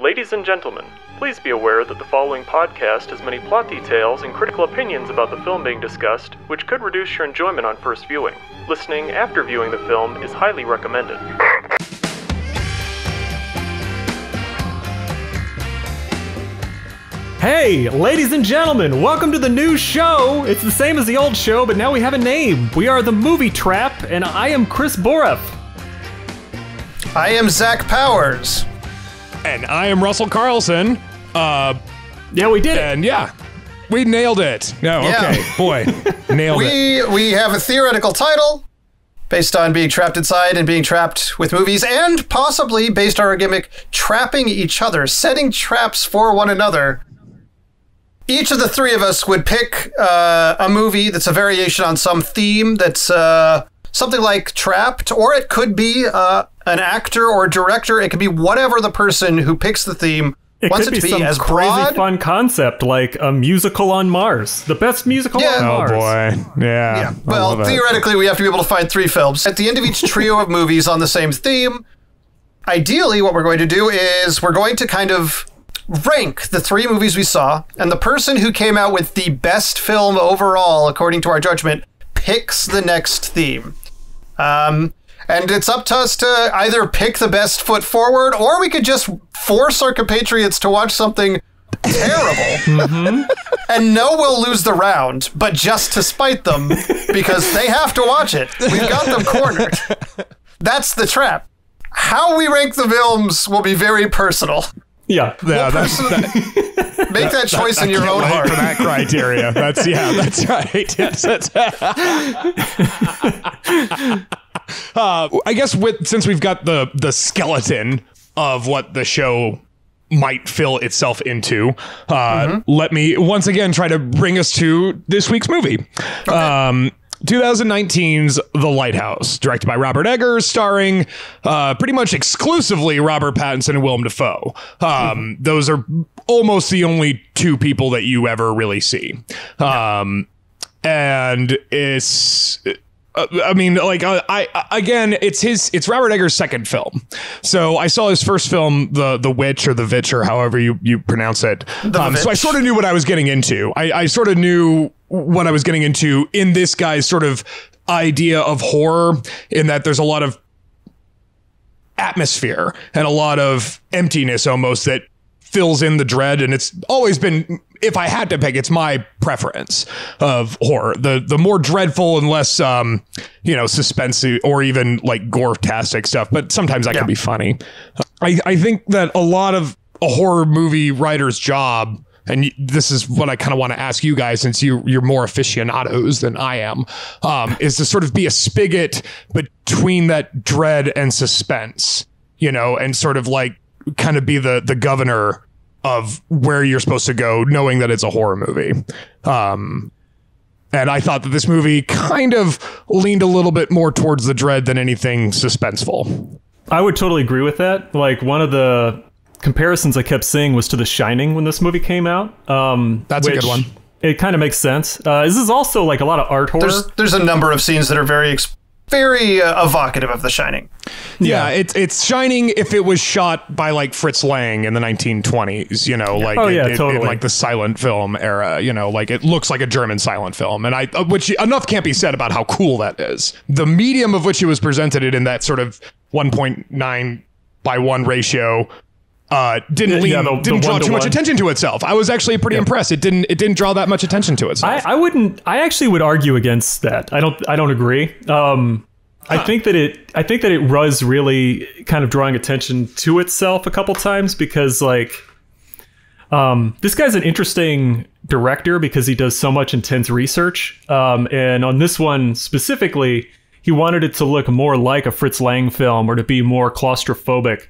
Ladies and gentlemen, please be aware that the following podcast has many plot details and critical opinions about the film being discussed, which could reduce your enjoyment on first viewing. Listening after viewing the film is highly recommended. Hey, ladies and gentlemen, welcome to the new show. It's the same as the old show, but now we have a name. We are The Movie Trap, and I am Chris Borup. I am Zach Powers. And I am Russell Carlson. Yeah, we did it. And yeah, we nailed it. No, yeah. Okay, boy, nailed it. We have a theoretical title based on being trapped inside and being trapped with movies, and possibly, based on our gimmick, trapping each other, setting traps for one another. Each of the three of us would pick a movie that's a variation on some theme that's something like Trapped, or it could be an actor or director. It could be whatever the person who picks the theme wants it to be. As broad, fun concept like a musical on Mars, the best musical on Mars. Oh boy, yeah. Well, theoretically, we have to be able to find three films at the end of each trio of movies on the same theme. Ideally, what we're going to do is we're going to kind of rank the three movies we saw, and the person who came out with the best film overall, according to our judgment, picks the next theme. And it's up to us to either pick the best foot forward, or we could just force our compatriots to watch something terrible. And no, we'll lose the round, but just to spite them, because they have to watch it. We've got them cornered. That's the trap. How we rank the films will be very personal. Yeah, yeah, make that choice in your own heart. For that criteria, that's right. Yes, that's I guess since we've got the skeleton of what the show might fill itself into, let me once again try to bring us to this week's movie. Okay. 2019's The Lighthouse, directed by Robert Eggers, starring pretty much exclusively Robert Pattinson and Willem Dafoe. Those are almost the only two people that you ever really see. And it's... I mean, like, it's Robert Eggers' second film. So I saw his first film, The Witch, or The Vitch, or however you pronounce it. So I sort of knew what I was getting into. I sort of knew what I was getting into in this guy's sort of idea of horror, in that there's a lot of atmosphere and a lot of emptiness almost that fills in the dread. And it's always been, if I had to pick, it's my preference of horror. The more dreadful and less, you know, suspense or even like gore-tastic stuff. But sometimes that can be funny. I think that a lot of a horror movie writer's job, and this is what I kind of want to ask you guys, since you're more aficionados than I am, is to sort of be a spigot between that dread and suspense, you know, and sort of like kind of be the governor of where you're supposed to go, knowing that it's a horror movie. And I thought that this movie kind of leaned a little bit more towards the dread than anything suspenseful. I would totally agree with that. Like, one of the comparisons I kept seeing was to The Shining when this movie came out. That's a good one. It kind of makes sense. This is also like a lot of art horror. There's a number of scenes that are very evocative of The Shining. Yeah, it's Shining if it was shot by like Fritz Lang in the 1920s, you know, like totally. In like the silent film era, you know, like it looks like a German silent film. And which enough can't be said about how cool that is. The medium of which it was presented in that sort of 1.9:1 ratio didn't draw too much attention to itself. I was actually pretty impressed. It didn't draw that much attention to itself. I actually would argue against that. I don't agree. I think that it was really kind of drawing attention to itself a couple times, because like this guy's an interesting director because he does so much intense research. And on this one specifically, he wanted it to look more like a Fritz Lang film, or to be more claustrophobic.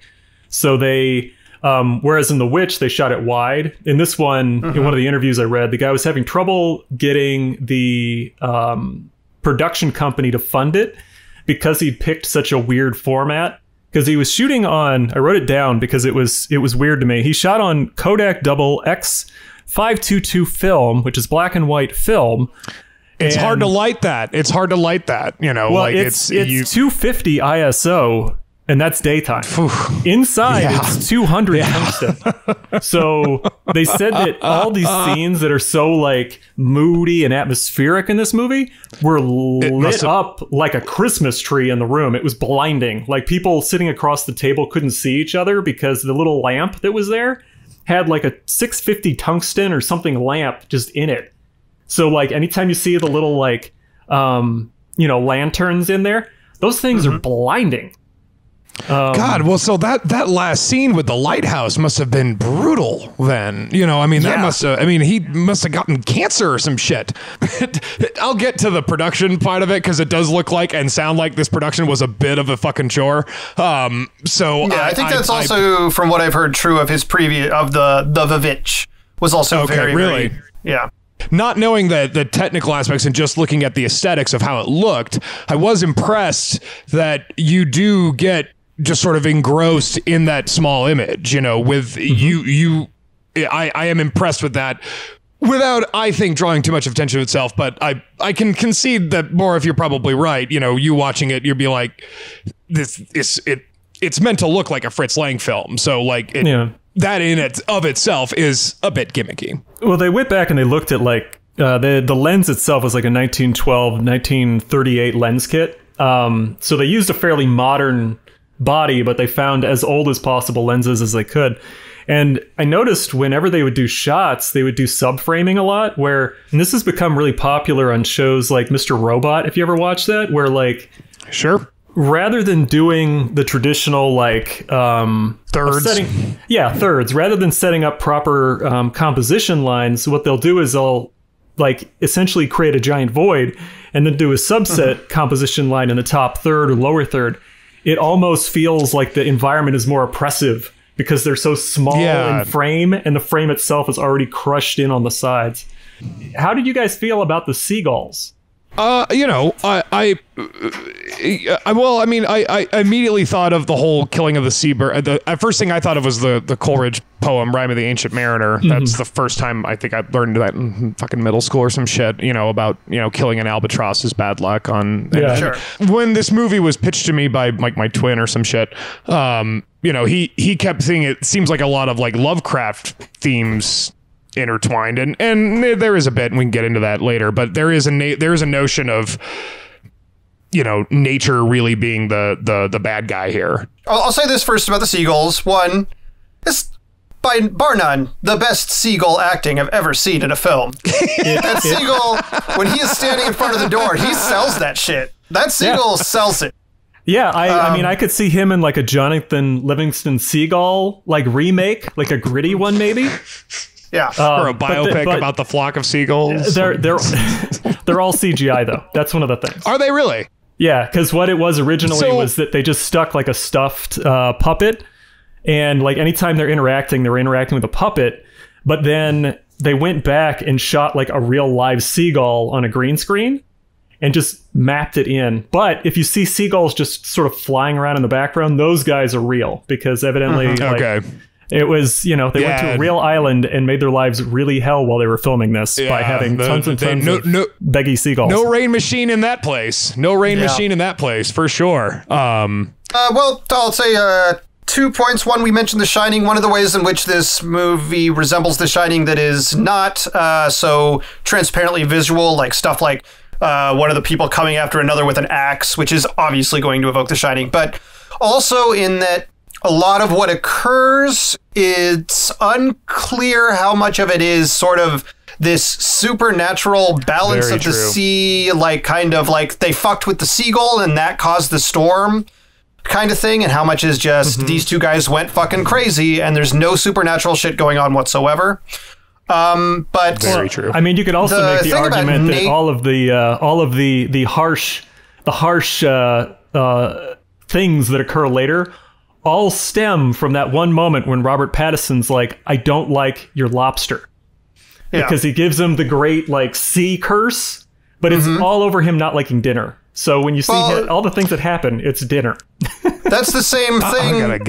So they whereas in The Witch, they shot it wide. In this one, in one of the interviews I read, the guy was having trouble getting the production company to fund it because he picked such a weird format. Because he was shooting on, I wrote it down because it was weird to me. He shot on Kodak Double X 522 film, which is black and white film. It's hard to light that. You know, well, like it's 250 ISO. and that's daytime. Inside, it's 200 tungsten. So they said that all these scenes that are so like moody and atmospheric in this movie were lit up like a Christmas tree in the room. It was blinding. Like people sitting across the table couldn't see each other because the little lamp that was there had like a 650 tungsten or something lamp just in it. So like anytime you see the little like, you know, lanterns in there, those things are blinding. God, well, so that last scene with the lighthouse must have been brutal then. You know, I mean, that must have, I mean, he must have gotten cancer or some shit. I'll get to the production part of it because it does look like and sound like this production was a bit of a fucking chore. So yeah, I think that's also, from what I've heard, true of his preview of the Witch was also very, very, yeah. Not knowing the technical aspects and just looking at the aesthetics of how it looked, I was impressed that you do get just sort of engrossed in that small image, you know, with I am impressed with that without, I think, drawing too much attention to itself. But I can concede that more if you're probably right. You know, you watching it, you'd be like, this is it. It's meant to look like a Fritz Lang film. So like it, that in it of itself is a bit gimmicky. Well, they went back and they looked at like the lens itself was like a 1912, 1938 lens kit. So they used a fairly modern body, but they found as old as possible lenses as they could. And I noticed whenever they would do shots, they would do subframing a lot where, and this has become really popular on shows like Mr. Robot, if you ever watched that, where like, rather than doing the traditional like thirds rather than setting up proper composition lines, what they'll do is they'll like essentially create a giant void and then do a subset composition line in the top third or lower third. It almost feels like the environment is more oppressive because they're so small in frame and the frame itself is already crushed in on the sides. How did you guys feel about the seagulls? You know, well, I mean, I immediately thought of the whole killing of the seabird. The first thing I thought of was the Coleridge poem, Rime of the Ancient Mariner. That's the first time I think I learned that in fucking middle school or some shit, you know, about, you know, killing an albatross is bad luck on. When this movie was pitched to me by like my twin or some shit, you know, he kept saying it seems like a lot of like Lovecraft themes intertwined, and there is a bit, and we can get into that later, but there is a notion of, you know, nature really being the bad guy here. I'll say this first about the seagulls. One, it's by bar none the best seagull acting I've ever seen in a film. That seagull, when he is standing in front of the door, he sells that shit. That seagull sells it. Yeah, I mean, I could see him in like a Jonathan Livingston Seagull like remake, like a gritty one maybe. Yeah, or a biopic about the flock of seagulls. They're they're all CGI though. That's one of the things. Are they really? Yeah, because what it was originally was that they just stuck like a stuffed puppet, and like anytime they're interacting with a puppet. But then they went back and shot like a real live seagull on a green screen, and just mapped it in. But if you see seagulls just sort of flying around in the background, those guys are real because evidently. It was, you know, they went to a real island and made their lives really hell while they were filming this by having tons and tons of beggy seagulls. No rain machine in that place. No rain machine in that place, for sure. Well, I'll say 2 points. One, we mentioned The Shining. One of the ways in which this movie resembles The Shining that is not so transparently visual, like stuff like one of the people coming after another with an axe, which is obviously going to evoke The Shining, but also in that a lot of what occurs, it's unclear how much of it is sort of this supernatural balance of the sea, like kind of like they fucked with the seagull and that caused the storm kind of thing. And how much is just these two guys went fucking crazy and there's no supernatural shit going on whatsoever. But very true. I mean, you could also make the argument that all of the harsh things that occur later all stem from that one moment when Robert Pattinson's like, I don't like your lobster. Yeah. Because he gives him the great like sea curse, but it's all over him not liking dinner. So when you see all the things that happen, it's dinner. That's the same thing. But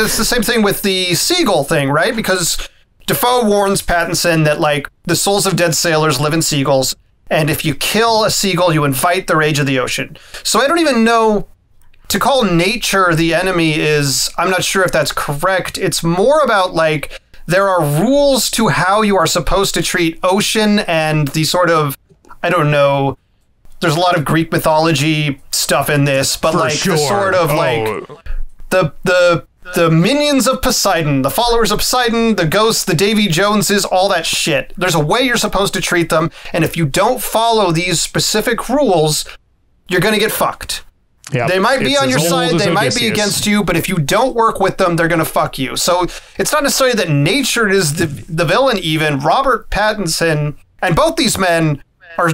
it's the same thing with the seagull thing, right? Because Dafoe warns Pattinson that like the souls of dead sailors live in seagulls. And if you kill a seagull, you invite the rage of the ocean. So I don't even know to call nature the enemy is, I'm not sure if that's correct. It's more about like, there are rules to how you are supposed to treat ocean and the sort of, I don't know, there's a lot of Greek mythology stuff in this, but the sort of like the minions of Poseidon, the followers of Poseidon, the ghosts, the Davy Joneses, all that shit. There's a way you're supposed to treat them. And if you don't follow these specific rules, you're going to get fucked. Yep. They might be on your side, they might be against you, but if you don't work with them, they're going to fuck you. So it's not necessarily that nature is the villain even. Robert Pattinson and both these men are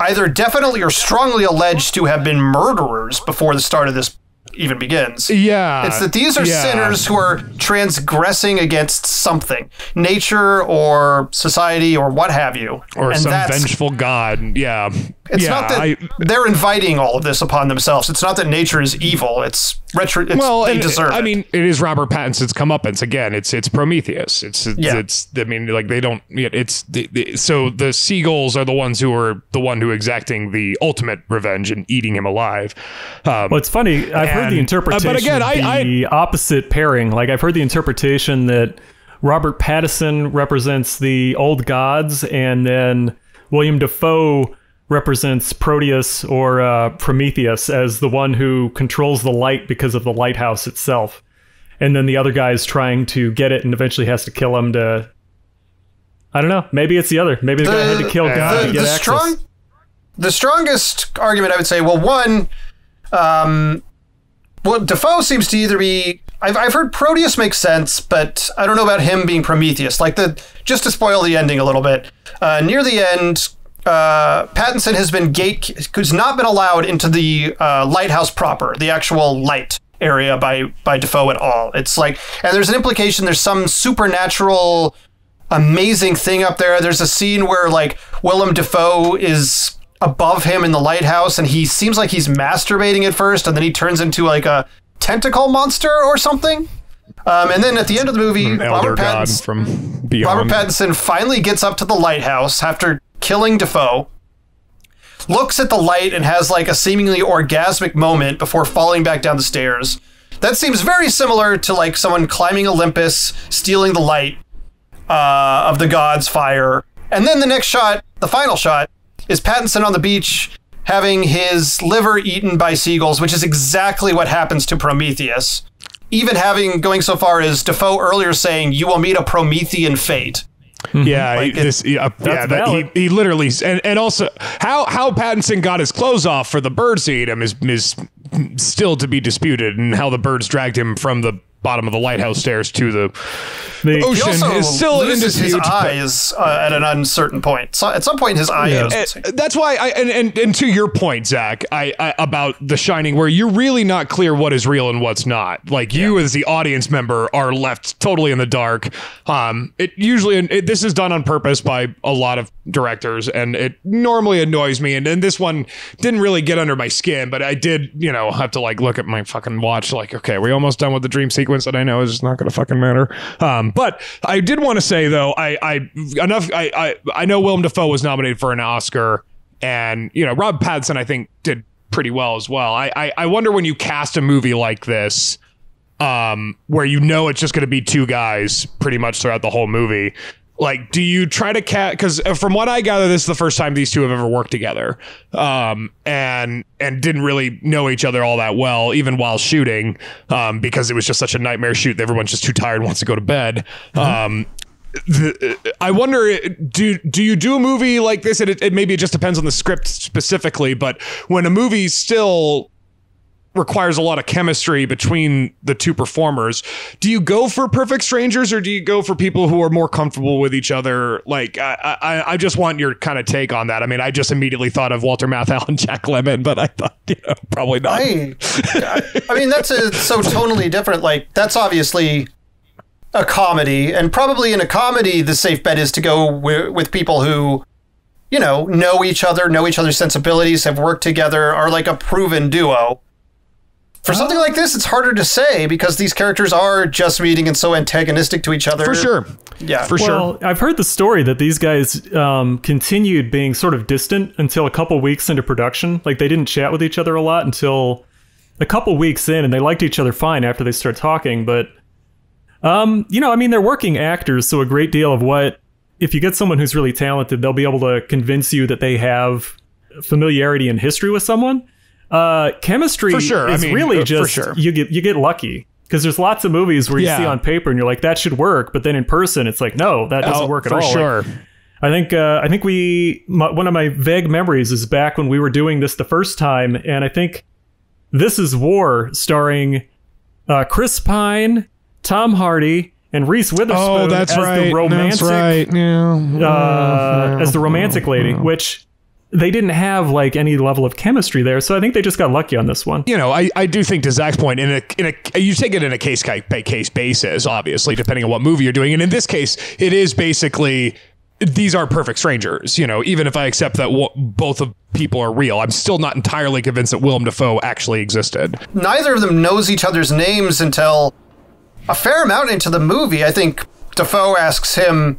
either definitely or strongly alleged to have been murderers before the start of this even begins. Yeah. It's that these are sinners who are transgressing against something. Nature or society or what have you. Or and some vengeful god. Yeah. It's not that they're inviting all of this upon themselves. It's not that nature is evil. It's they deserve it. I mean, it is Robert Pattinson's comeuppance. Again, it's Prometheus. It's I mean, like they don't, it's so the seagulls are the ones who are the one who exacting the ultimate revenge and eating him alive. Well, it's funny. I've heard the interpretation, but again, the opposite pairing. Like I've heard the interpretation that Robert Pattinson represents the old gods and then Willem Dafoe represents Proteus or Prometheus as the one who controls the light because of the lighthouse itself. And then the other guy is trying to get it and eventually has to kill him to... I don't know. Maybe it's the other. Maybe the guy had to kill God to get access. The strongest argument, I would say, well, one... well, Dafoe seems to either be... I've heard Proteus makes sense, but I don't know about him being Prometheus. Like, just to spoil the ending a little bit, near the end... Pattinson has been who's not been allowed into the lighthouse proper, the actual light area by Defoe at all. It's like, and there's an implication there's some supernatural amazing thing up there. There's a scene where like Willem Dafoe is above him in the lighthouse and he seems like he's masturbating at first and then he turns into like a tentacle monster or something. And then at the end of the movie, Robert Pattinson finally gets up to the lighthouse after killing Dafoe, looks at the light and has like a seemingly orgasmic moment before falling back down the stairs. That seems very similar to like someone climbing Olympus, stealing the light of the god's fire. And then the next shot, the final shot, is Pattinson on the beach having his liver eaten by seagulls, which is exactly what happens to Prometheus. Even going so far as Dafoe earlier saying, "You will meet a Promethean fate." Yeah, like he literally, and also how Pattinson got his clothes off for the birds to eat him is still to be disputed, and how the birds dragged him from the bottom of the lighthouse stairs to the ocean is still in dispute. His eyes at an uncertain point. So at some point, his eye. Yeah. That's why and to your point, Zach, I about The Shining, where you're really not clear what is real and what's not. Like you as the audience member are left totally in the dark. This is done on purpose by a lot of directors, and it normally annoys me. And this one didn't really get under my skin, but I did, have to like look at my fucking watch. Like, okay, are we almost done with the dream sequence? That I know is not going to fucking matter. But I did want to say though, I know Willem Dafoe was nominated for an Oscar, and Rob Pattinson I think did pretty well as well. I wonder when you cast a movie like this, where it's just going to be two guys pretty much throughout the whole movie. Like, do you try to because from what I gather, this is the first time these two have ever worked together, and didn't really know each other all that well, even while shooting, because it was just such a nightmare shoot. Everyone's just too tired and wants to go to bed. I wonder, do you do a movie like this? And it just depends on the script specifically. But when a movie still requires a lot of chemistry between the two performers, do you go for perfect strangers, or do you go for people who are more comfortable with each other? Like, I just want your kind of take on that. I mean, I just immediately thought of Walter Matthau and Jack Lemmon, but I thought, probably not. I mean, that's so totally different. Like, that's obviously a comedy, and probably in a comedy, the safe bet is to go with people who know each other, know each other's sensibilities, have worked together, are like a proven duo. For something like this, it's harder to say because these characters are just meeting and so antagonistic to each other. For sure. Yeah, for sure. I've heard the story that these guys continued being sort of distant until a couple weeks into production. Like, they didn't chat with each other a lot until a couple weeks in and they liked each other fine after they start talking, but you know, I mean, they're working actors, so a great deal of what, if you get someone who's really talented, they'll be able to convince you that they have familiarity and history with someone. Chemistry for sure. is I mean, really just, sure. you get lucky. Because there's lots of movies where you see on paper and you're like, that should work. But then in person, it's like, no, that doesn't work at all. For sure. Like, I think one of my vague memories is back when we were doing this the first time. And I think This Is War, starring Chris Pine, Tom Hardy, and Reese Witherspoon as the romantic lady, which... they didn't have like any level of chemistry there, so I think they just got lucky on this one. You know, I do think, to Zach's point, you take it in a case by case basis, obviously, depending on what movie you're doing. And in this case, it is basically, these are perfect strangers. You know, even if I accept that both of people are real, I'm still not entirely convinced that Willem Dafoe actually existed. Neither of them knows each other's names until a fair amount into the movie. I think Dafoe asks him.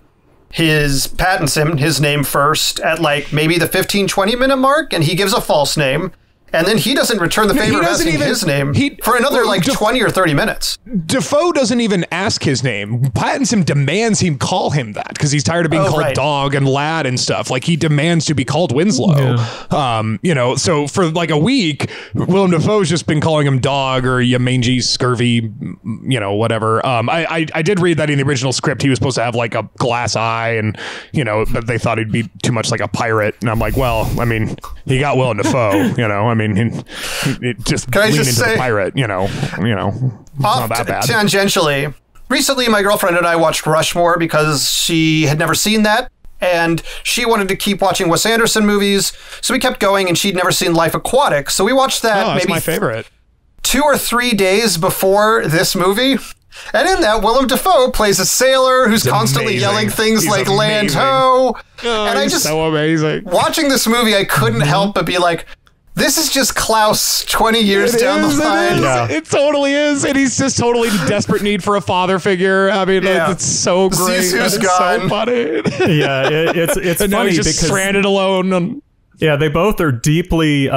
Pattinson, his name first at like maybe the 15-20 minute mark, and he gives a false name, and then he doesn't return the favor of asking his name for another like 20 or 30 minutes. Dafoe doesn't even ask his name. Pattinson demands him call him that because he's tired of being called dog and lad and stuff. Like, he demands to be called Winslow. Yeah. You know, so for like a week, Willem Dafoe's just been calling him dog or you mangy, scurvy, you know, whatever. I did read that in the original script, he was supposed to have like a glass eye, and, you know, but they thought he'd be too much like a pirate. And I'm like, well, I mean, he got Willem Dafoe, you know, I mean, it just leaned into the pirate, you know, not that bad. Tangentially, recently my girlfriend and I watched Rushmore because she had never seen that, and she wanted to keep watching Wes Anderson movies, so we kept going, and she'd never seen Life Aquatic, so we watched that. Oh, that's maybe my favorite. 2 or 3 days before this movie. And in that, Willem Dafoe plays a sailor who's constantly yelling things like "land ho!" And I just, so amazing. Watching this movie, I couldn't help but be like, this is just Klaus 20 years down the line. Yeah. It totally is. And he's just totally in desperate need for a father figure. I mean, it's so great. It's so funny. Yeah, it's and funny now he's just stranded alone. Yeah, they both are deeply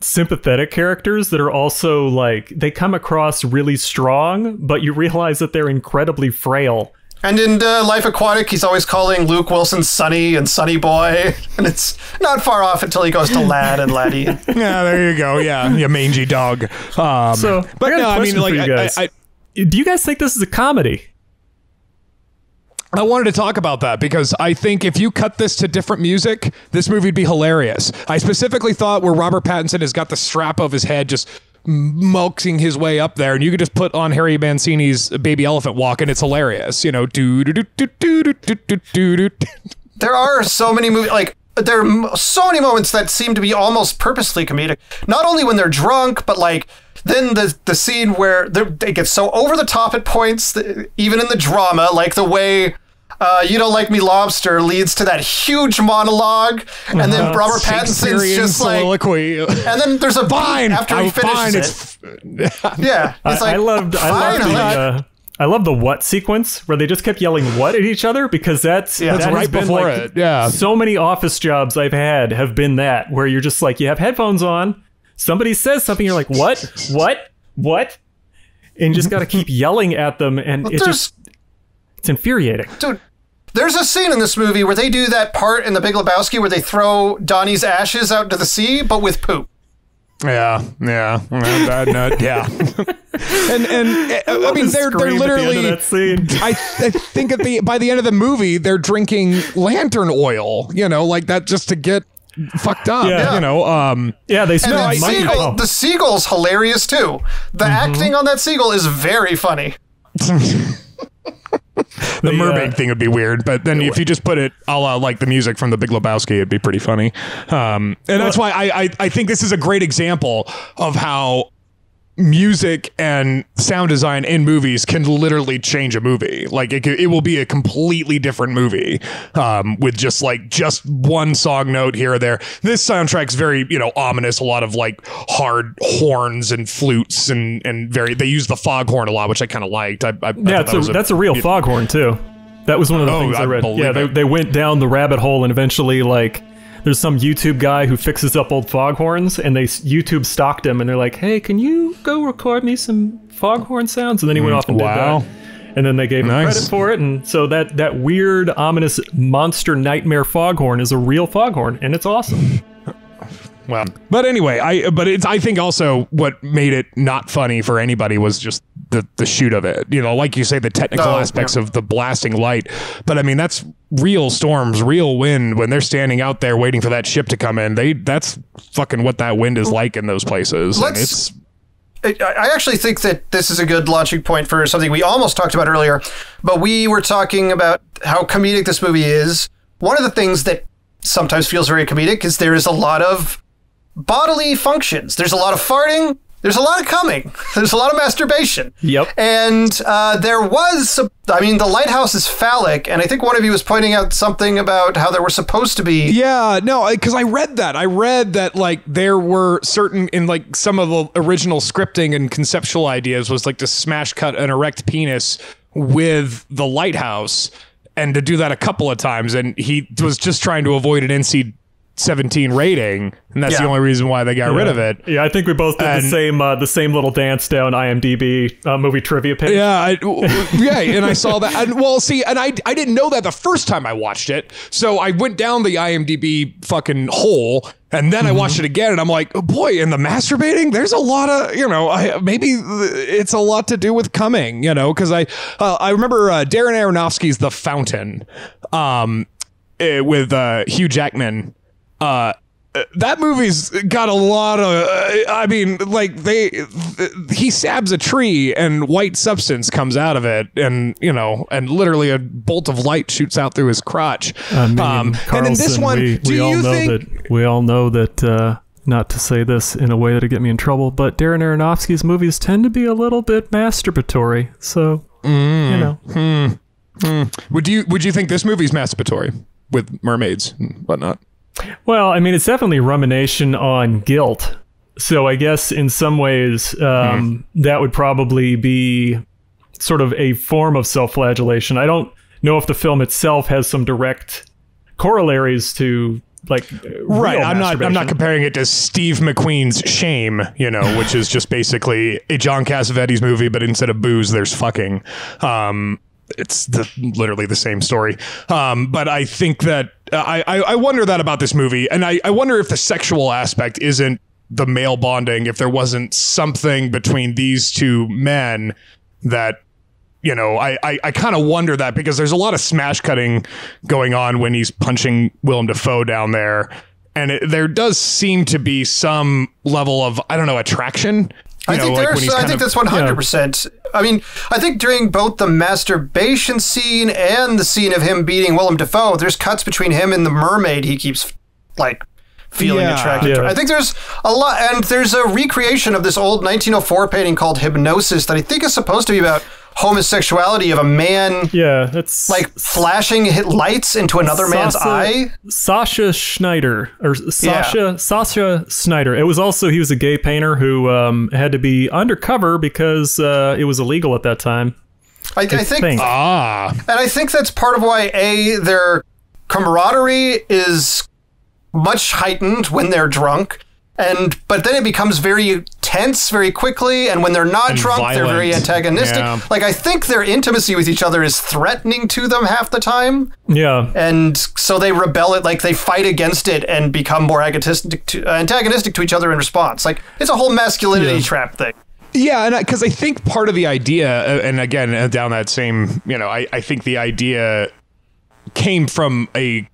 sympathetic characters that are also like, they come across really strong, but you realize that they're incredibly frail. And in Life Aquatic, he's always calling Luke Wilson Sonny and Sonny Boy. And it's not far off until he goes to Lad and Laddie. Yeah, there you go. Yeah, you mangy dog. So, but no, I mean, like, do you guys think this is a comedy? I wanted to talk about that because I think if you cut this to different music, this movie would be hilarious. I specifically thought where Robert Pattinson has got the strap of his head just mulking his way up there, and you could just put on Harry Mancini's Baby Elephant Walk and it's hilarious. You know, there are so many movies, like, there are so many moments that seem to be almost purposely comedic, not only when they're drunk, but like then the scene where they get so over the top at points, even in the drama, like the way You Don't Like Me Lobster leads to that huge monologue, and then Robert Pattinson's just like soliloquy. And then there's a beat after he finishes it. Yeah, it's like, I love the what sequence where they just kept yelling what at each other, because that's right before it. Yeah, so many office jobs I've had have been that, where you're just like, you have headphones on, somebody says something, you're like, what, and you just got to keep yelling at them, and it's infuriating, dude. There's a scene in this movie where they do that part in The Big Lebowski where they throw Donnie's ashes out into the sea, but with poop. Yeah, bad nut. Yeah, and I mean, they're literally. At the end of that scene. I think by the end of the movie, they're drinking lantern oil. You know, like that, just to get fucked up. Yeah. You know. Yeah, they smell. And the seagull's hilarious too. The acting on that seagull is very funny. The mermaid thing would be weird, but then if you just put it a la like the music from The Big Lebowski, it'd be pretty funny. And that's why I think this is a great example of how music and sound design in movies can literally change a movie. Like it will be a completely different movie with just one song note here or there. This soundtrack's very, you know, ominous. A lot of like hard horns and flutes and they use the foghorn a lot, which I kind of liked. I that's a real foghorn too. That was one of the things I read. Yeah, they went down the rabbit hole and eventually like There's some YouTube guy who fixes up old foghorns, and they YouTube stalked him, and they're like, hey, can you go record me some foghorn sounds? And then he went off and did that. And then they gave him credit for it, and so that weird, ominous monster nightmare foghorn is a real foghorn, and it's awesome. Well, but anyway, I think also what made it not funny for anybody was just the shoot of it. You know, like you say, the technical aspects of the blasting light. But I mean, that's real storms, real wind. When they're standing out there waiting for that ship to come in, that's fucking what that wind is like in those places. I actually think that this is a good launching point for something we almost talked about earlier, but we were talking about how comedic this movie is. One of the things that sometimes feels very comedic is there is a lot of bodily functions. There's a lot of farting. There's a lot of coming. There's a lot of masturbation. Yep. And there was, I mean, the lighthouse is phallic, and I think one of you was pointing out something about how there were supposed to be. Yeah, no, because I read that. I read that, like, there were certain, in, like, some of the original scripting and conceptual ideas was, like, to smash cut an erect penis with the lighthouse, and to do that a couple of times, and he was just trying to avoid an NC-17 rating, and that's the only reason why they got rid of it. Yeah, I think we both did the same little dance down IMDb movie trivia page. Yeah, and I saw that. And, well, see, and I didn't know that the first time I watched it, so I went down the IMDb fucking hole, and then I watched it again, and I'm like, oh, boy, in the masturbating, there's a lot of, you know, maybe it's a lot to do with coming, you know, because I remember Darren Aronofsky's The Fountain with Hugh Jackman. That movie's got a lot of, I mean, like he stabs a tree and white substance comes out of it, and, you know, and literally a bolt of light shoots out through his crotch. I mean, Carlson, and in this one, we all know that, not to say this in a way that'd get me in trouble, but Darren Aronofsky's movies tend to be a little bit masturbatory. So, you know, would you think this movie's masturbatory with mermaids and whatnot? Well, I mean, it's definitely rumination on guilt. So I guess in some ways that would probably be sort of a form of self-flagellation. I don't know if the film itself has some direct corollaries to, like, right. I'm not comparing it to Steve McQueen's Shame, you know, which is just basically a John Cassavetes movie, but instead of booze, there's fucking. It's literally the same story. But I think that I wonder that about this movie. And I wonder if the sexual aspect isn't the male bonding, if there wasn't something between these two men that, you know, I kind of wonder that, because there's a lot of smash cutting going on when he's punching Willem Dafoe down there. And there does seem to be some level of, I don't know, attraction. I think that's 100%. I mean, I think during both the masturbation scene and the scene of him beating Willem Dafoe, there's cuts between him and the mermaid he keeps, like, feeling attracted to. I think there's a lot, and there's a recreation of this old 1904 painting called Hypnosis that I think is supposed to be about homosexuality, of a man that's like flashing lights into another man's eye. Sascha Schneider, or Sascha Schneider. It was also, he was a gay painter who had to be undercover because it was illegal at that time. And I think that's part of why their camaraderie is much heightened when they're drunk, but then it becomes very tense very quickly, and when they're not drunk, violent. They're very antagonistic. Like, I think their intimacy with each other is threatening to them half the time. Yeah. And so they rebel it, like they fight against it and become more antagonistic to each other in response. Like, it's a whole masculinity trap thing. Yeah, and because I think part of the idea, and again, down that same, you know, I think the idea came from a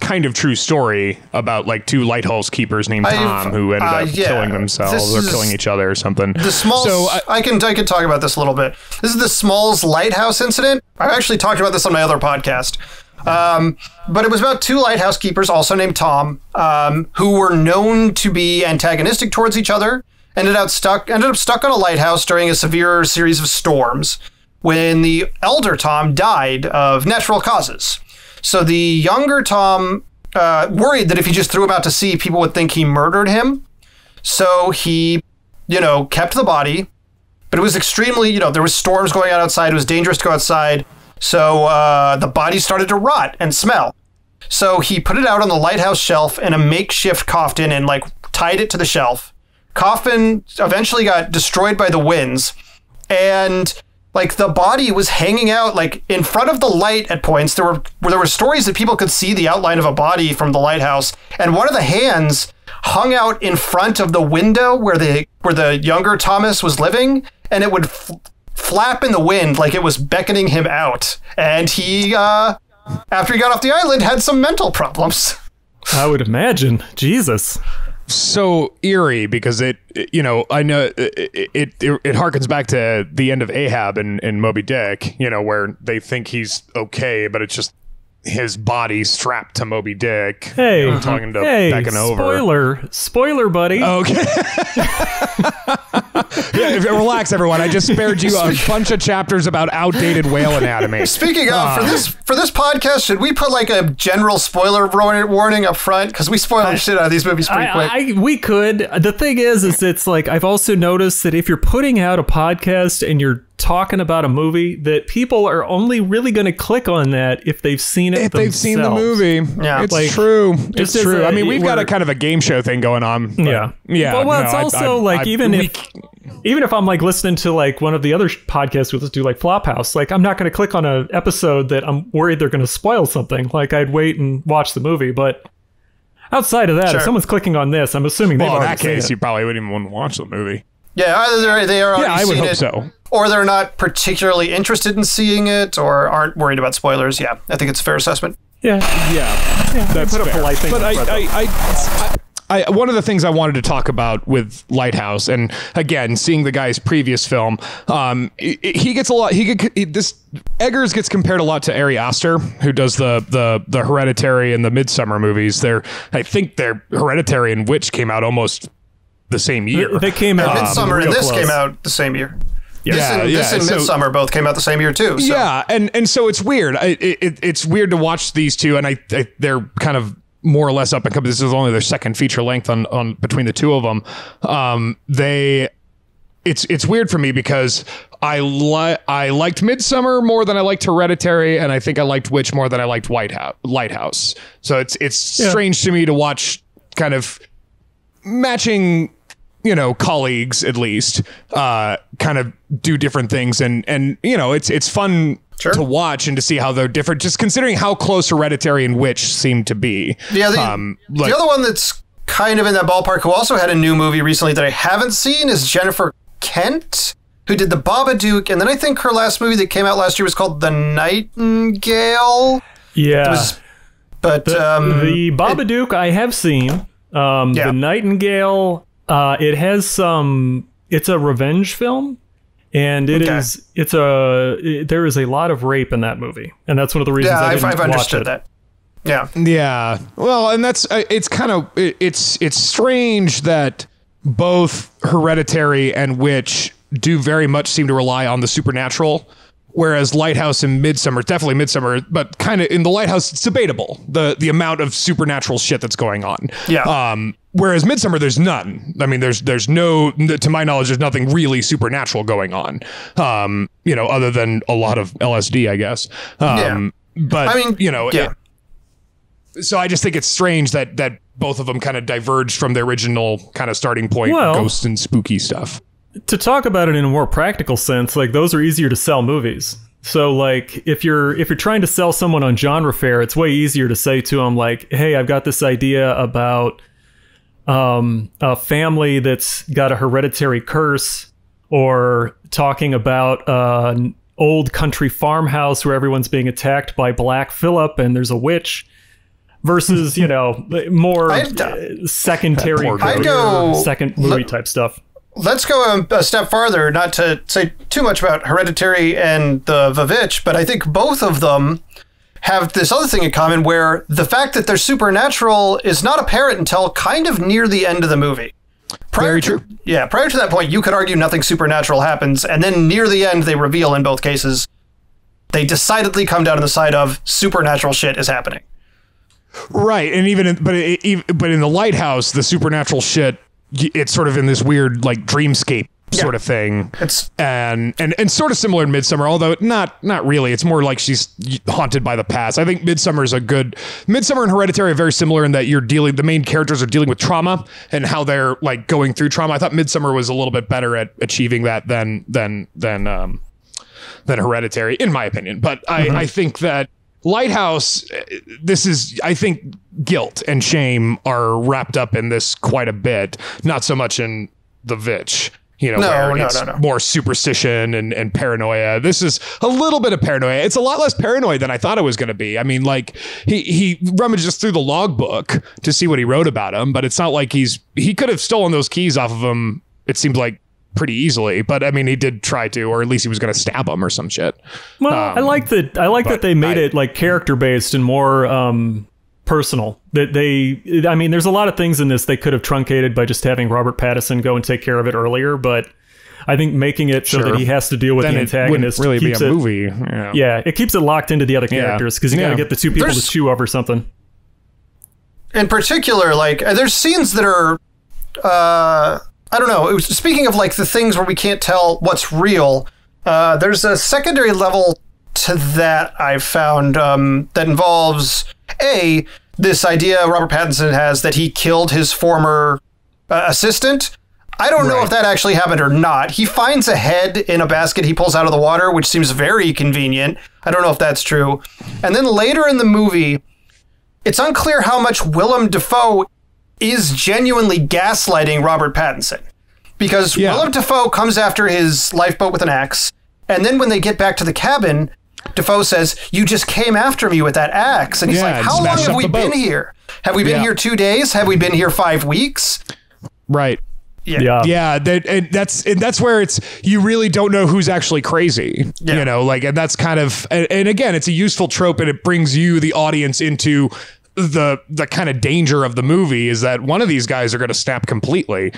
kind of true story about, like, two lighthouse keepers named Tom who ended up killing themselves or killing each other or something. The Smalls, so I can talk about this a little bit. This is the Smalls lighthouse incident. I've actually talked about this on my other podcast. But it was about two lighthouse keepers, also named Tom, who were known to be antagonistic towards each other, ended up stuck on a lighthouse during a severe series of storms when the elder Tom died of natural causes. So the younger Tom worried that if he just threw him out to sea, people would think he murdered him. So he, you know, kept the body, but it was extremely, you know, there was storms going on outside. It was dangerous to go outside. So the body started to rot and smell. So he put it out on the lighthouse shelf in a makeshift coffin and like tied it to the shelf. Coffin eventually got destroyed by the winds, and like the body was hanging out like in front of the light at points. There were stories that people could see the outline of a body from the lighthouse, and one of the hands hung out in front of the window where the younger Thomas was living, and it would flap in the wind like it was beckoning him out. And he, after he got off the island, had some mental problems. I would imagine. Jesus. So eerie, because it harkens back to the end of Ahab in Moby Dick, you know, where they think he's okay, but it's just his body strapped to Moby Dick. Hey, you know, talking to backing over. Spoiler, buddy. Okay. Yeah, relax, everyone. I just spared you a bunch of chapters about outdated whale anatomy. Speaking of, for this podcast, should we put like a general spoiler warning up front? Because we spoil the shit out of these movies pretty quick. We could. The thing is it's like, I've also noticed that if you're putting out a podcast and you're talking about a movie, that people are only really going to click on that if they've seen it themselves. They've seen the movie. Yeah, it's like, true. It's true. I mean, we've got a kind of a game show thing going on. Yeah. Yeah. But, well, no, it's also even if I'm like listening to like one of the other podcasts we do, like Flophouse, like I'm not going to click on an episode that I'm worried they're going to spoil something. Like I'd wait and watch the movie, but outside of that, sure. If someone's clicking on this, I'm assuming they've already seen it. In that case, you probably wouldn't even want to watch the movie. Yeah, either they are already seen it. Yeah, I would hope so. Or they're not particularly interested in seeing it, or aren't worried about spoilers. Yeah, I think it's a fair assessment. Yeah, yeah, that's fair. But I, one of the things I wanted to talk about with Lighthouse, and again, seeing the guy's previous film, he gets a lot. Eggers gets compared a lot to Ari Aster, who does the Hereditary and the Midsommar movies. I think Hereditary and Witch came out almost the same year. They came out. Midsommar and this came out the same year. This and Midsommar both came out the same year too. So. Yeah, and so it's weird. It's weird to watch these two, and they're kind of more or less up and coming. This is only their second feature length on between the two of them. It's weird for me because I liked Midsommar more than I liked Hereditary, and I think I liked Witch more than I liked Lighthouse. So it's strange to me to watch kind of matching, you know, colleagues at least kind of do different things, and you know, it's fun to watch and to see how they're different, just considering how close Hereditary and Witch seem to be. Yeah, the other one that's kind of in that ballpark, who also had a new movie recently that I haven't seen, is Jennifer Kent, who did The Babadook, and then I think her last movie that came out last year was called The Nightingale. Yeah, the Babadook I have seen. The Nightingale. It has some. It's a revenge film, and it is. There is a lot of rape in that movie, and that's one of the reasons. Yeah, I've understood that. Yeah, yeah. Well, and that's. It's kind of. It's strange that both Hereditary and Witch do very much seem to rely on the supernatural. Whereas Lighthouse and Midsommar, definitely Midsommar, but kind of in the Lighthouse, it's debatable the amount of supernatural shit that's going on. Yeah. Whereas Midsommar, there's none. I mean, there's no, to my knowledge, there's nothing really supernatural going on. You know, other than a lot of LSD, I guess. But I mean, you know, so I just think it's strange that both of them kind of diverged from the original kind of starting point, ghosts and spooky stuff. To talk about it in a more practical sense, like those are easier to sell movies. So like if you're trying to sell someone on genre fair, it's way easier to say to them like, hey, I've got this idea about a family that's got a hereditary curse, or talking about an old country farmhouse where everyone's being attacked by Black Phillip and there's a witch. Versus, you know, more second movie type stuff. Let's go a step farther, not to say too much about Hereditary and the Witch, but I think both of them have this other thing in common where the fact that they're supernatural is not apparent until kind of near the end of the movie. Very true. Yeah, prior to that point, you could argue nothing supernatural happens, and then near the end, they reveal in both cases, they decidedly come down to the side of supernatural shit is happening. Right, and even in the Lighthouse, the supernatural shit, it's sort of in this weird like dreamscape sort of thing. It's and sort of similar to Midsommar, although not really. It's more like she's haunted by the past. I think Midsommar is a good... Midsommar and Hereditary are very similar in that you're dealing... The main characters are dealing with trauma and how they're like going through trauma. I thought Midsommar was a little bit better at achieving that than Hereditary, in my opinion. But I think that Lighthouse, this is... I think guilt and shame are wrapped up in this quite a bit. Not so much in The Witch. You know, where it's more superstition and paranoia. This is a little bit of paranoia. It's a lot less paranoid than I thought it was going to be. I mean, like he rummages through the logbook to see what he wrote about him, but it's not like he could have stolen those keys off of him. It seemed like pretty easily, but I mean, he did try to, or at least he was going to stab him or some shit. Well, I like that they made it like character based and more personal. That I mean, there's a lot of things in this they could have truncated by just having Robert Pattinson go and take care of it earlier, but I think making it so that he has to deal with the antagonist really be a movie. Yeah. It keeps it locked into the other characters because you got to get the two people to chew over something. In particular, like there's scenes that are, I don't know. It was, speaking of like the things where we can't tell what's real, there's a secondary level to that I found that involves. This idea Robert Pattinson has that he killed his former assistant. I don't know if that actually happened or not. He finds a head in a basket he pulls out of the water, which seems very convenient. I don't know if that's true. And then later in the movie, it's unclear how much Willem Dafoe is genuinely gaslighting Robert Pattinson. Because Willem Dafoe comes after his lifeboat with an axe. And then when they get back to the cabin... Dafoe says, you just came after me with that axe. And he's like, how long have we been here? Have we been here 2 days? Have we been here 5 weeks? Right. Yeah. And that's where it's, you really don't know who's actually crazy, you know, like, and that's kind of, and again, it's a useful trope and it brings you, the audience, into the kind of danger of the movie is that one of these guys are going to snap completely.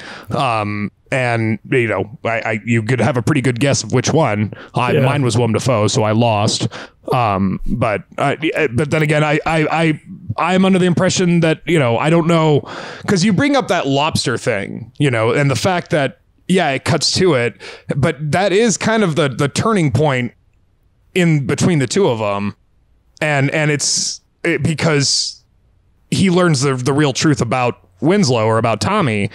And you know, you could have a pretty good guess of which one. Mine was Willem Dafoe, so I lost. But then again, I'm under the impression that, you know, I don't know, because you bring up that lobster thing, you know, and the fact that it cuts to it, but that is kind of the turning point in between the two of them, and it's because he learns the real truth about Winslow or about Tommy.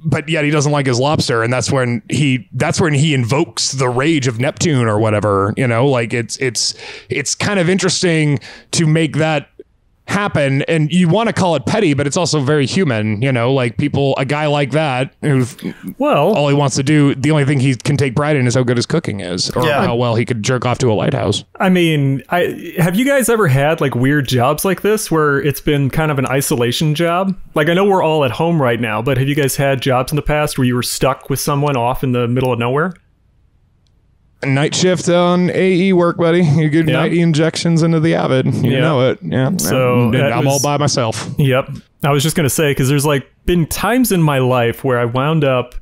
But yet he doesn't like his lobster, and that's when he invokes the rage of Neptune or whatever, you know, like it's kind of interesting to make that happen. And you want to call it petty, but it's also very human, you know, like a guy like that who's all he wants to do, the only thing he can take pride in is how good his cooking is, or how well he could jerk off to a lighthouse. I mean, have you guys ever had like weird jobs like this where it's been kind of an isolation job? Like, I know we're all at home right now, but have you guys had jobs in the past where you were stuck with someone off in the middle of nowhere? Night shift on AE work, buddy. You get night injections into the Avid. You know it. Yeah. So I'm all by myself. Yep. I was just going to say, because there's like been times in my life where I wound up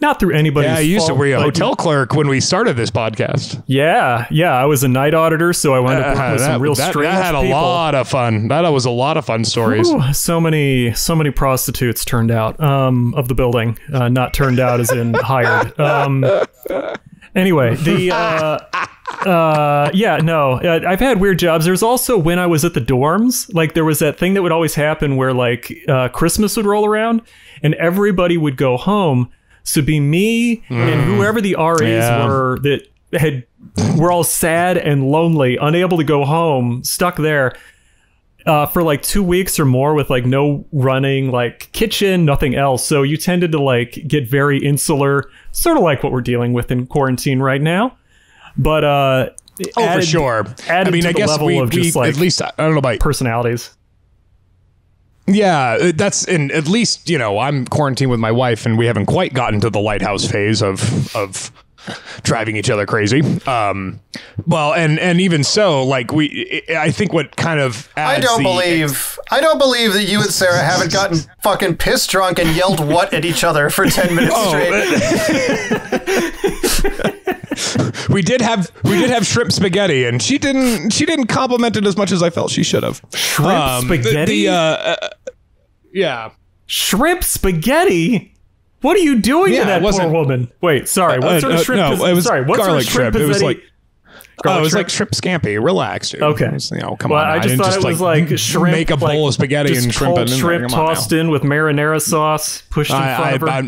not through anybody's fault. Yeah, I used to be a hotel clerk when we started this podcast. Yeah. Yeah. I was a night auditor, so I wound up working with some real strange people. That had a lot of fun. That was a lot of fun stories. Ooh, so many prostitutes turned out of the building. Not turned out as in hired. Anyway, I've had weird jobs. There's also when I was at the dorms, like there was that thing that would always happen where like Christmas would roll around and everybody would go home. So it'd be me and whoever the REs were that were all sad and lonely, unable to go home, stuck there for like 2 weeks or more with like no running, like kitchen, nothing else. So you tended to like get very insular, sort of like what we're dealing with in quarantine right now, but for sure. I mean, I guess at least, I don't know about personalities. Yeah, that's, and at least, you know, I'm quarantined with my wife and we haven't quite gotten to the lighthouse phase of driving each other crazy. Well, and even so, like I think what kind of adds I don't believe that you and Sarah haven't gotten fucking piss drunk and yelled what at each other for 10 minutes straight. We did have shrimp spaghetti, and she didn't compliment it as much as I felt she should have. Shrimp spaghetti? Shrimp spaghetti? What are you doing to that poor woman? Wait, sorry. What sort of shrimp? It was like. Garlic it was shrimp. Like shrimp scampi. Relax, dude. Okay. Was, come on. I just thought it was like shrimp. Make a bowl of spaghetti and shrimp. And shrimp tossed in with marinara sauce, pushed in front of her.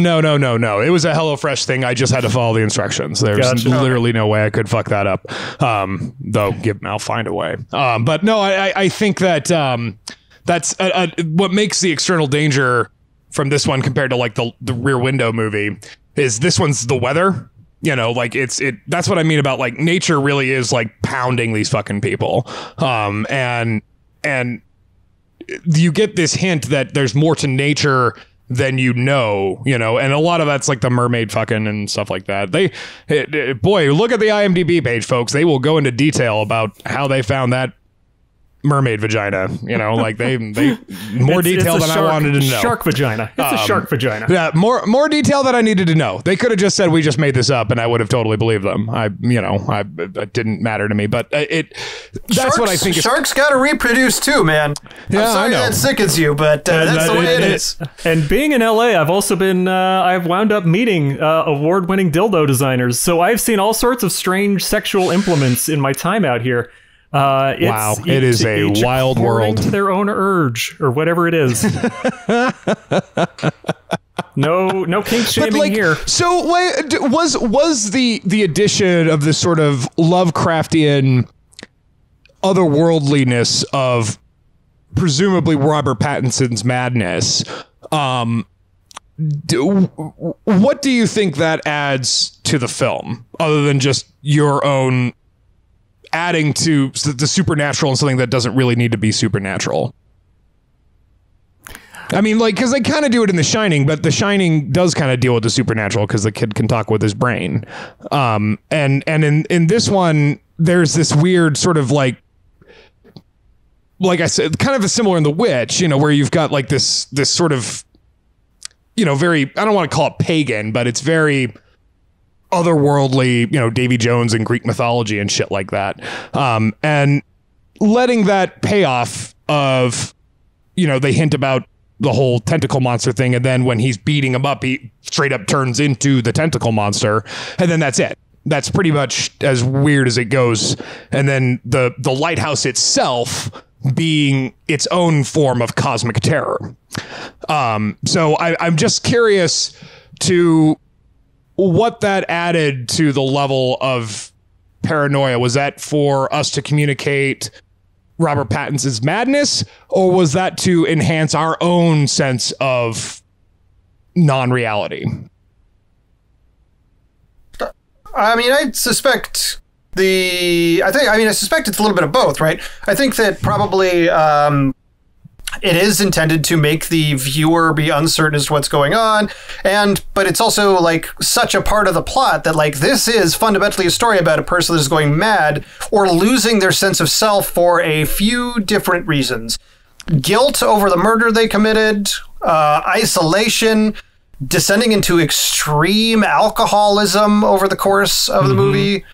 No. It was a HelloFresh thing. I just had to follow the instructions. There's literally no way I could fuck that up. Though, I'll find a way. But no, I think that that's what makes the external danger from this one compared to like the Rear Window movie is this one's the weather. That's what I mean about like nature really is like pounding these fucking people. And you get this hint that there's more to nature than and a lot of that's like the mermaid fucking and stuff like that. Look at the IMDb page, folks. They will go into detail about how they found that mermaid vagina, they more detail than I wanted to know. Shark vagina. It's a shark vagina. Yeah, more detail than I needed to know. They could have just said we just made this up, and I would have totally believed them. It didn't matter to me, but that's what I think. Sharks got to reproduce too, man. Yeah, I'm sorry that sickens you, but that's the way it is. And being in LA, I've also been I've wound up meeting award-winning dildo designers, so I've seen all sorts of strange sexual implements in my time out here. Wow, it is a wild world. To their own urge or whatever it is. No kink shaming here. So was the addition of this sort of Lovecraftian otherworldliness of presumably Robert Pattinson's madness, what do you think that adds to the film other than just your own adding to the supernatural and something that doesn't really need to be supernatural? I mean, because they kind of do it in The Shining, but The Shining does kind of deal with the supernatural because the kid can talk with his brain. And in this one, there's this weird sort of like I said, kind of similar in The Witch, where you've got like this sort of, very, I don't want to call it pagan, but it's very otherworldly, Davy Jones and Greek mythology and shit like that, and letting that payoff of, they hint about the whole tentacle monster thing, and then when he's beating him up, he straight up turns into the tentacle monster, and then that's it. That's pretty much as weird as it goes. And then the lighthouse itself being its own form of cosmic terror. So I'm just curious to what that added to the level of paranoia. Was that for us to communicate Robert Pattinson's madness, or was that to enhance our own sense of non-reality? I mean, I suspect it's a little bit of both, right? I think that probably it is intended to make the viewer be uncertain as to what's going on, but it's also like such a part of the plot that like this is fundamentally a story about a person that's going mad or losing their sense of self for a few different reasons. Guilt over the murder they committed, isolation, descending into extreme alcoholism over the course of the movie.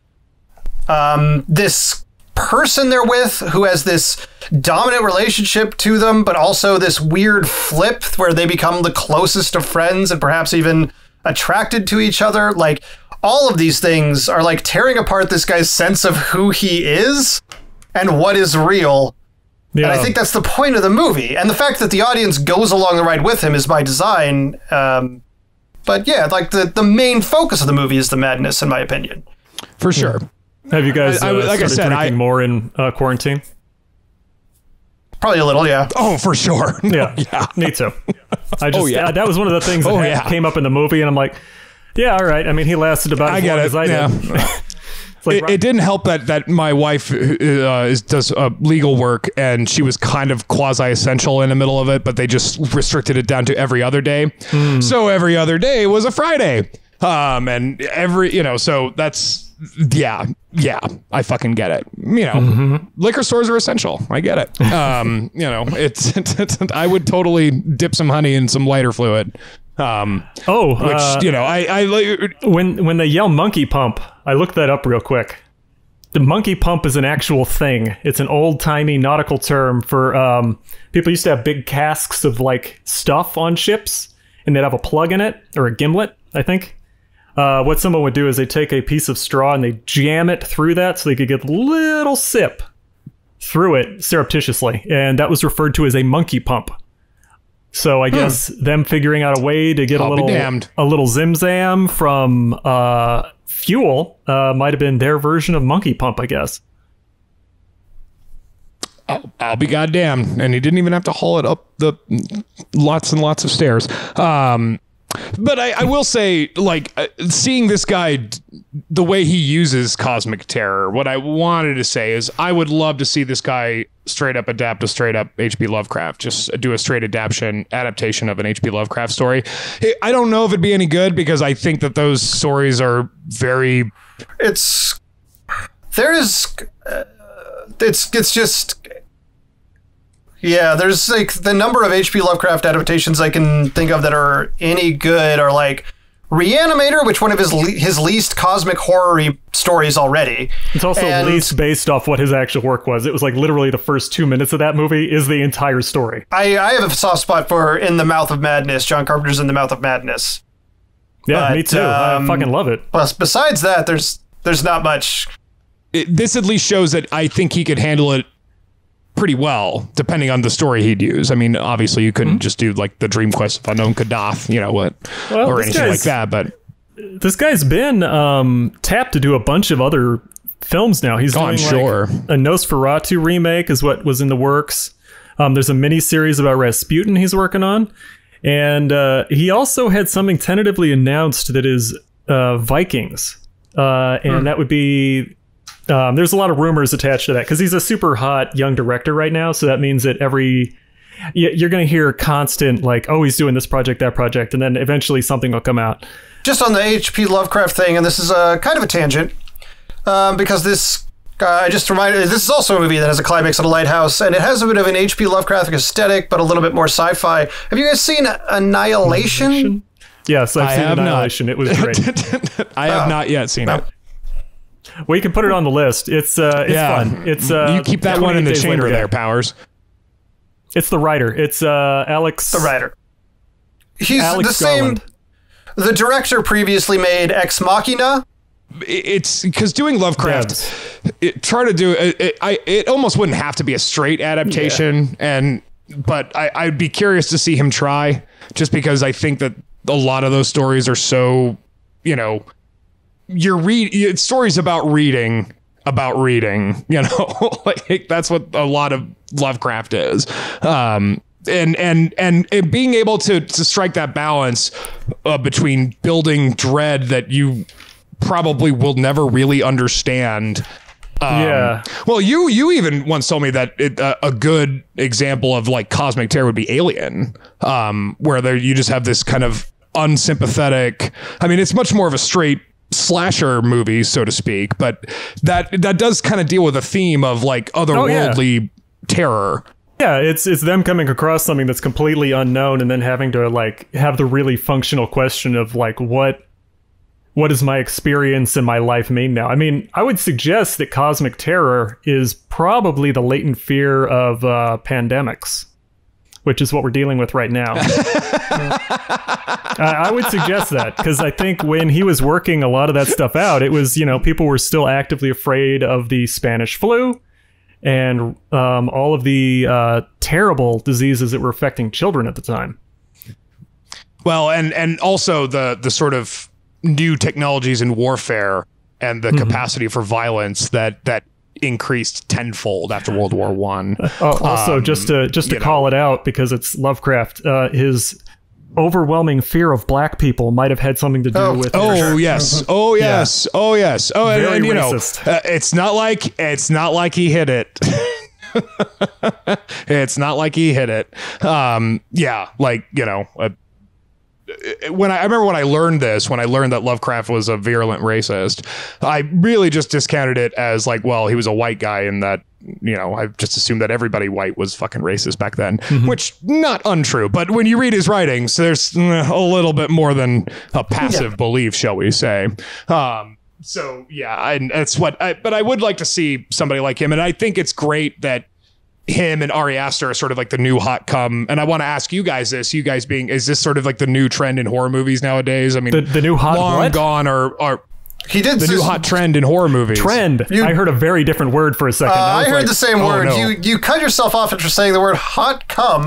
This person they're with who has this dominant relationship to them, but also this weird flip where they become the closest of friends and perhaps even attracted to each other. Like, all of these things are like tearing apart this guy's sense of who he is and what is real. Yeah. And I think that's the point of the movie. And the fact that the audience goes along the ride with him is by design. But yeah, like the main focus of the movie is the madness, in my opinion. For sure. Yeah. Have you guys started drinking more in quarantine? Probably a little, yeah. Oh, for sure. No, yeah, me too. I just, that was one of the things that came up in the movie, and I'm like, yeah, all right. I mean, he lasted about as long as I did. Like, it didn't help that my wife does legal work, and she was kind of quasi-essential in the middle of it, but they just restricted it down to every other day. Mm. So every other day was a Friday. And every, so that's, yeah, I fucking get it. Liquor stores are essential. I get it. I would totally dip some honey in some lighter fluid. When they yell monkey pump, I looked that up real quick. The monkey pump is an actual thing. It's an old-timey nautical term for people used to have big casks of like stuff on ships. and they'd have a plug in it, or a gimlet, I think. What someone would do is they take a piece of straw and they jam it through that so they could get a little sip through it surreptitiously. And that was referred to as a monkey pump. So I guess them figuring out a way to get a little zimzam from fuel might have been their version of monkey pump, I guess. I'll be goddamn. And he didn't even have to haul it up the lots and lots of stairs. But I will say, like, seeing this guy, the way he uses cosmic terror, what I wanted to say is I would love to see this guy straight up adapt a straight up H.P. Lovecraft, just do a straight adaptation of an H.P. Lovecraft story. I don't know if it'd be any good because I think that those stories are very... It's just... Yeah, there's like the number of H.P. Lovecraft adaptations I can think of that are any good are like Reanimator, which one of his least cosmic horror stories already. It's also least based off what his actual work was. It was like literally the first 2 minutes of that movie is the entire story. I have a soft spot for In the Mouth of Madness, John Carpenter's In the Mouth of Madness. Yeah, but, me too. I fucking love it. Plus, besides that, there's not much. This at least shows that I think he could handle it pretty well, depending on the story he'd use. I mean, obviously, you couldn't just do like the Dream Quest of Unknown Kadath, you know what, or anything like that. But this guy's been tapped to do a bunch of other films now. He's doing like a Nosferatu remake is what was in the works. There's a mini series about Rasputin he's working on, and he also had something tentatively announced that is Vikings, and that would be. There's a lot of rumors attached to that because he's a super hot young director right now. So that means that you're going to hear constant like, oh, he's doing this project, that project. And then eventually something will come out. Just on the H.P. Lovecraft thing. And this is a kind of a tangent because this I just reminded this is also a movie that has a climax at a lighthouse and it has a bit of an H.P. Lovecraft aesthetic, but a little bit more sci-fi. Have you guys seen Annihilation? Yes, I've seen Annihilation. Not. It was great. I have not yet seen it. We can put it on the list. It's fun. It's you keep that one in the chamber there, Powers. It's the writer. It's Alex. The writer. He's Alex the Garland. Same. The director previously made Ex Machina. It's because doing Lovecraft, it almost wouldn't have to be a straight adaptation, but I'd be curious to see him try, just because I think that a lot of those stories are so, you know. It's stories about reading, you know, like that's what a lot of Lovecraft is. And being able to strike that balance between building dread that you probably will never really understand. Well, you even once told me that a good example of like cosmic terror would be Alien, where you just have this kind of unsympathetic. I mean, it's much more of a straight slasher movie, so to speak, but that does kind of deal with a theme of like otherworldly terror. It's them coming across something that's completely unknown and then having to like have the really functional question of like what does my experience in my life mean now. I mean, I would suggest that cosmic terror is probably the latent fear of pandemics, which is what we're dealing with right now. I would suggest that because I think when he was working a lot of that stuff out, it was, you know, people were still actively afraid of the Spanish flu and all of the terrible diseases that were affecting children at the time. Well, and also the sort of new technologies in warfare and the capacity for violence that increased tenfold after World War I. Also, just to call it out because it's Lovecraft, his overwhelming fear of black people might have had something to do with and you racist. Know it's not like he hid it. It's not like he hid it. Like, you know, when I remember when I learned that Lovecraft was a virulent racist, I really just discounted it as like, well, he was a white guy and that, you know, I just assumed that everybody white was fucking racist back then, which not untrue. But when you read his writings, there's a little bit more than a passive belief, shall we say. So, yeah, and that's what I would like to see somebody like him. And I think it's great that him and Ari Aster are sort of like the new hot come. And I want to ask you guys this, you guys being, is this sort of like the new trend in horror movies nowadays? I mean, the new hot long what? Gone are he did the new hot trend in horror movies. Trend. You, I heard a very different word for a second. I heard like, the same word. No. You cut yourself off after saying the word hot cum.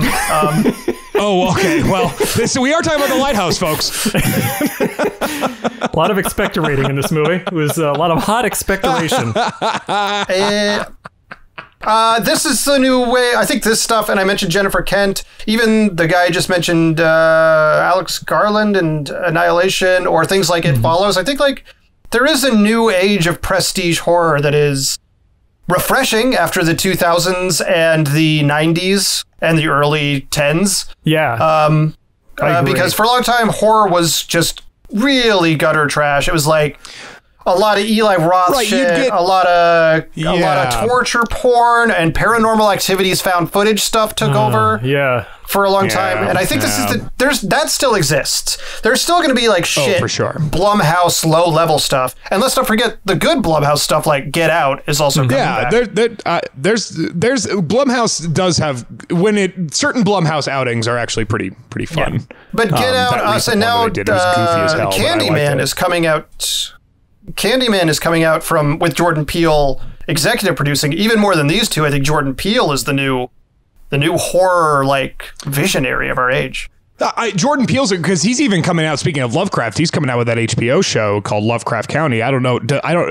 Oh, okay. Well, we are talking about The Lighthouse, folks. A lot of expectorating in this movie. It was a lot of hot expectoration. This is the new way. I think this stuff, and I mentioned Jennifer Kent, even the guy I just mentioned, Alex Garland and Annihilation, or things like It Follows. I think like there is a new age of prestige horror that is refreshing after the 2000s and the 90s and the early 10s. Yeah. Because for a long time, horror was just really gutter trash. It was like a lot of Eli Roth shit, a lot of torture porn, and Paranormal Activities found footage stuff took over for a long time. And I think this is that still exists. There's still going to be like shit, for sure, Blumhouse low level stuff. And let's not forget the good Blumhouse stuff like Get Out is also coming back. There's Blumhouse does have certain Blumhouse outings are actually pretty fun. Yeah. But Get Out, Us, and now Candyman is coming out. Candyman is coming out with Jordan Peele executive producing, even more than these two. I think Jordan Peele is the new horror like visionary of our age. Jordan Peele's, because he's even coming out. Speaking of Lovecraft, he's coming out with that HBO show called Lovecraft County. I don't know.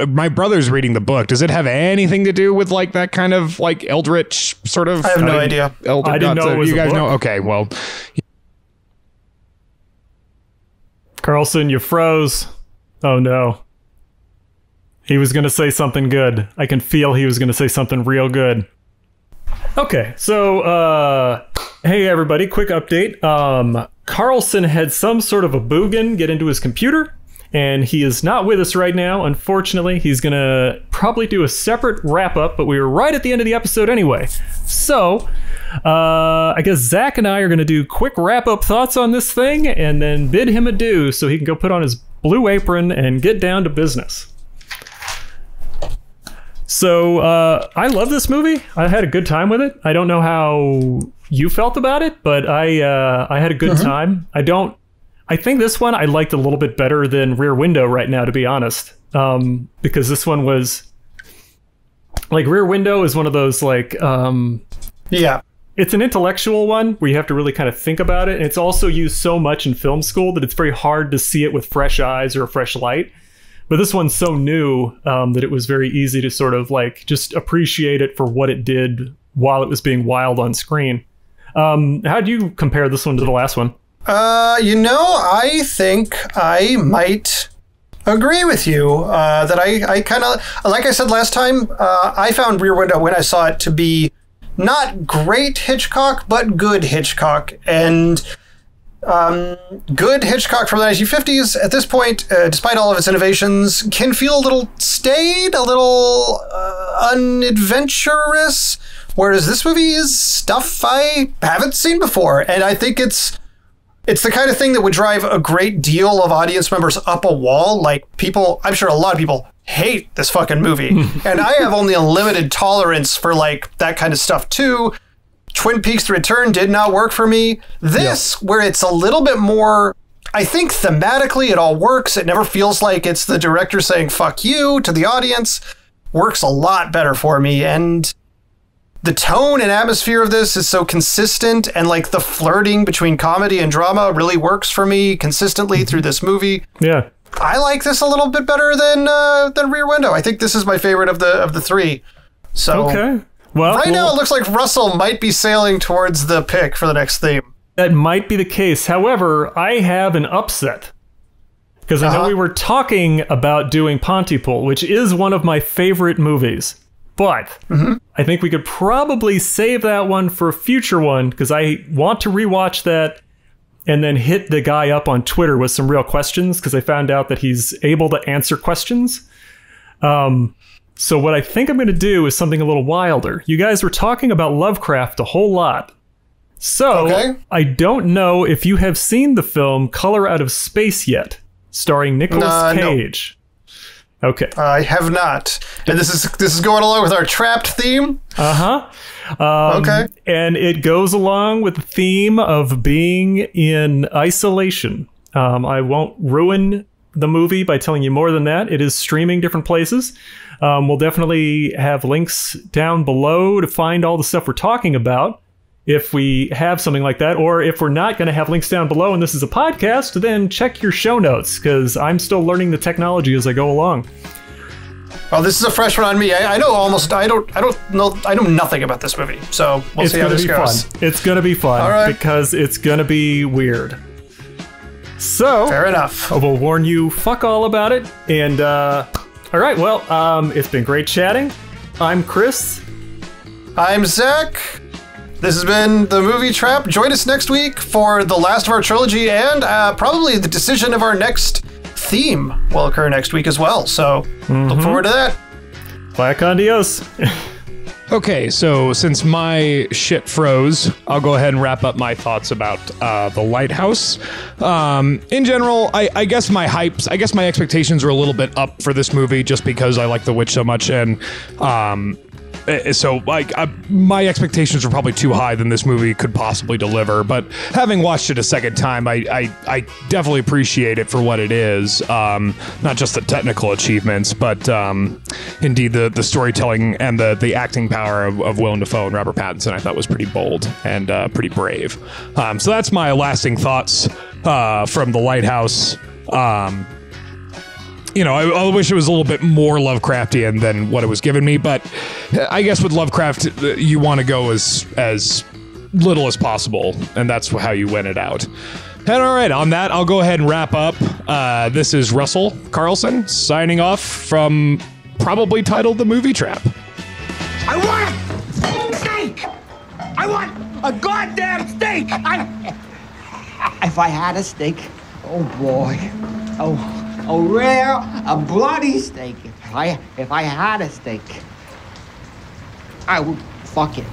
My brother's reading the book. Does it have anything to do with like that kind of like eldritch sort of? I have no idea. I didn't know. You guys know? Okay, well, Carlson, you froze. Oh no. He was going to say something good. I can feel he was going to say something real good. Okay, so, hey everybody, quick update. Carlson had some sort of a boogin get into his computer, and he is not with us right now, unfortunately. He's going to probably do a separate wrap-up, but we were right at the end of the episode anyway. So, I guess Zach and I are going to do quick wrap-up thoughts on this thing, and then bid him adieu so he can go put on his blue apron and get down to business. So I love this movie. I had a good time with it. I don't know how you felt about it, but I had a good time. I think this one I liked a little bit better than Rear Window right now, to be honest, because this one was like, Rear Window is one of those like, it's an intellectual one where you have to really kind of think about it. And it's also used so much in film school that it's very hard to see it with fresh eyes or a fresh light. But this one's so new that it was very easy to sort of like just appreciate it for what it did while it was being wild on screen. How do you compare this one to the last one? I think I might agree with you that I kind of, like I said last time, I found Rear Window when I saw it to be not great Hitchcock, but good Hitchcock. And good Hitchcock from the 1950s at this point, despite all of its innovations, can feel a little staid, a little unadventurous, whereas this movie is stuff I haven't seen before. And I think it's the kind of thing that would drive a great deal of audience members up a wall. Like, people, I'm sure a lot of people hate this fucking movie. And I have only a limited tolerance for like that kind of stuff too. Twin Peaks: The Return did not work for me. This, where it's a little bit more, I think thematically it all works. It never feels like it's the director saying, fuck you to the audience, works a lot better for me. And the tone and atmosphere of this is so consistent, and like the flirting between comedy and drama really works for me consistently through this movie. Yeah. I like this a little bit better than Rear Window. I think this is my favorite of the three. So, okay. Well, right now, it looks like Russell might be sailing towards the pick for the next theme. That might be the case. However, I have an upset. Because I know we were talking about doing Pontypool, which is one of my favorite movies. But I think we could probably save that one for a future one, because I want to rewatch that and then hit the guy up on Twitter with some real questions, because I found out that he's able to answer questions. So what I think I'm going to do is something a little wilder. You guys were talking about Lovecraft a whole lot. So I don't know if you have seen the film Color Out of Space yet, starring Nicolas Cage. Okay. I have not. And this is going along with our Trapped theme? Uh-huh. Okay. And it goes along with the theme of being in isolation. I won't ruin the movie by telling you more than that. It is streaming different places. We'll definitely have links down below to find all the stuff we're talking about. If we have something like that, or if we're not going to have links down below and this is a podcast, then check your show notes, because I'm still learning the technology as I go along. Well, this is a fresh one on me. I know almost, I know nothing about this movie, so we'll see how this goes. It's going to be fun. All right. Because it's going to be weird. So. Fair enough. I will warn you, fuck all about it. And, all right, well, it's been great chatting. I'm Chris. I'm Zach. This has been The Movie Trap. Join us next week for the last of our trilogy, and probably the decision of our next theme will occur next week as well. So look forward to that. Vaya con Dios. Okay, so since my shit froze, I'll go ahead and wrap up my thoughts about The Lighthouse. In general, I guess my hypes, I guess my expectations are a little bit up for this movie just because I like The Witch so much, and so like my expectations were probably too high than this movie could possibly deliver. But having watched it a second time, I definitely appreciate it for what it is. Not just the technical achievements, but indeed the storytelling and the acting power of Willem Dafoe and Robert Pattinson, I thought was pretty bold and pretty brave. So that's my lasting thoughts from The Lighthouse. You know, I wish it was a little bit more Lovecraftian than what it was giving me, but I guess with Lovecraft, you want to go as little as possible, and that's how you win it out. And all right, on that, I'll go ahead and wrap up. This is Russell Carlson signing off from probably titled The Movie Trap. I want a steak! I want a goddamn steak! If I had a steak, oh boy, oh. A rare, a bloody steak. If I had a steak, I would fuck it.